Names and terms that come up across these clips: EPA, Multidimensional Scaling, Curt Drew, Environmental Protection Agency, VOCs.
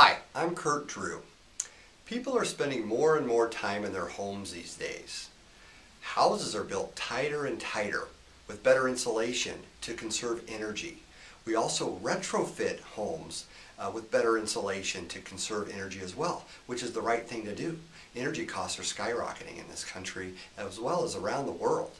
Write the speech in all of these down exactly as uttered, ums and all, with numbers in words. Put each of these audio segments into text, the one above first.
Hi, I'm Curt Drew. People are spending more and more time in their homes these days. Houses are built tighter and tighter with better insulation to conserve energy. We also retrofit homes uh, with better insulation to conserve energy as well, which is the right thing to do. Energy costs are skyrocketing in this country as well as around the world.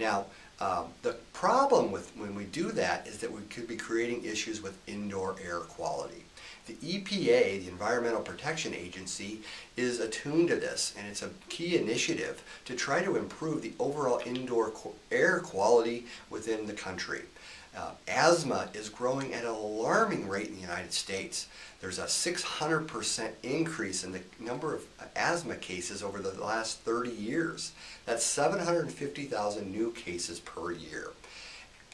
Now, um, the problem with when we do that is that we could be creating issues with indoor air quality. The E P A, the Environmental Protection Agency, is attuned to this, and it's a key initiative to try to improve the overall indoor air quality within the country. Uh, asthma is growing at an alarming rate in the United States. There's a six hundred percent increase in the number of asthma cases over the last thirty years. That's seven hundred fifty thousand new cases per year.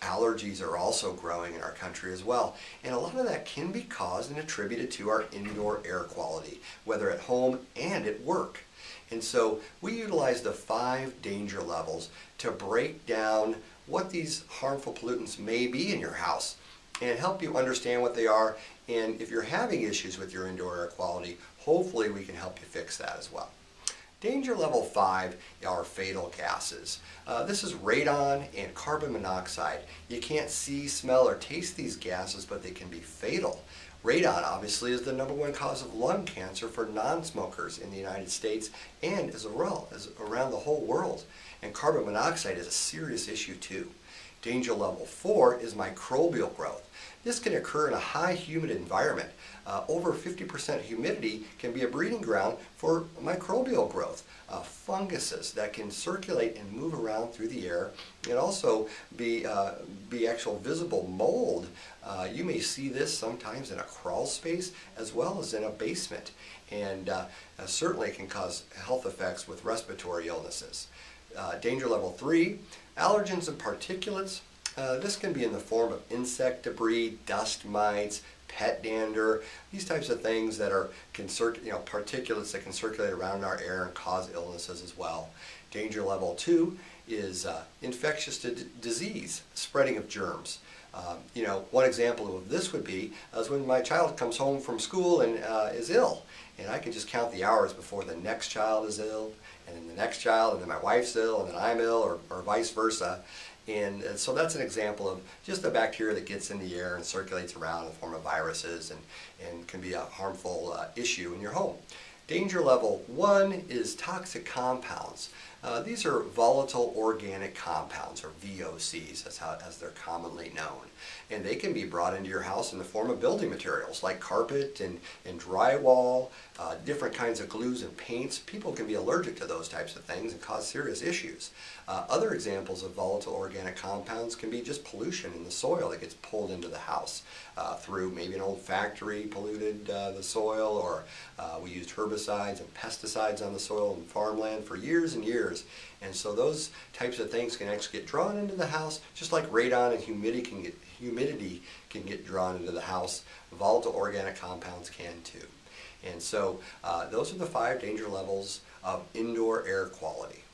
Allergies are also growing in our country as well, and a lot of that can be caused and attributed to our indoor air quality, whether at home and at work. And so we utilize the five danger levels to break down what these harmful pollutants may be in your house and help you understand what they are, and if you're having issues with your indoor air quality, hopefully we can help you fix that as well. Danger level five are fatal gases. Uh, this is radon and carbon monoxide. You can't see, smell, or taste these gases, but they can be fatal. Radon obviously is the number one cause of lung cancer for non-smokers in the United States and as well as around the whole world. And carbon monoxide is a serious issue too. Danger level four is microbial growth. This can occur in a high humid environment. Uh, over fifty percent humidity can be a breeding ground for microbial growth. Uh, funguses that can circulate and move around through the air, and also be, uh, be actual visible mold. Uh, you may see this sometimes in a crawl space as well as in a basement, and uh, uh, certainly can cause health effects with respiratory illnesses. Uh, danger level three, allergens and particulates. Uh, this can be in the form of insect debris, dust mites, pet dander, these types of things that are can you know, particulates that can circulate around in our air and cause illnesses as well. Danger level two is uh, infectious disease, spreading of germs. Um, you know, one example of this would be is when my child comes home from school and uh, is ill, and I can just count the hours before the next child is ill, and then the next child, and then my wife's ill, and then I'm ill, or, or vice versa. And so that's an example of just the bacteria that gets in the air and circulates around in the form of viruses, and, and can be a harmful uh, issue in your home. Danger level one is toxic compounds. Uh, these are volatile organic compounds, or V O Cs, as, how, as they're commonly known. And they can be brought into your house in the form of building materials like carpet and, and drywall, uh, different kinds of glues and paints. People can be allergic to those types of things and cause serious issues. Uh, other examples of volatile organic compounds can be just pollution in the soil that gets pulled into the house uh, through maybe an old factory polluted uh, the soil, or uh, we used herbicides and pesticides on the soil and farmland for years and years. And so those types of things can actually get drawn into the house, just like radon and humidity can get, humidity can get drawn into the house. Volatile organic compounds can too. And so uh, those are the five danger levels of indoor air quality.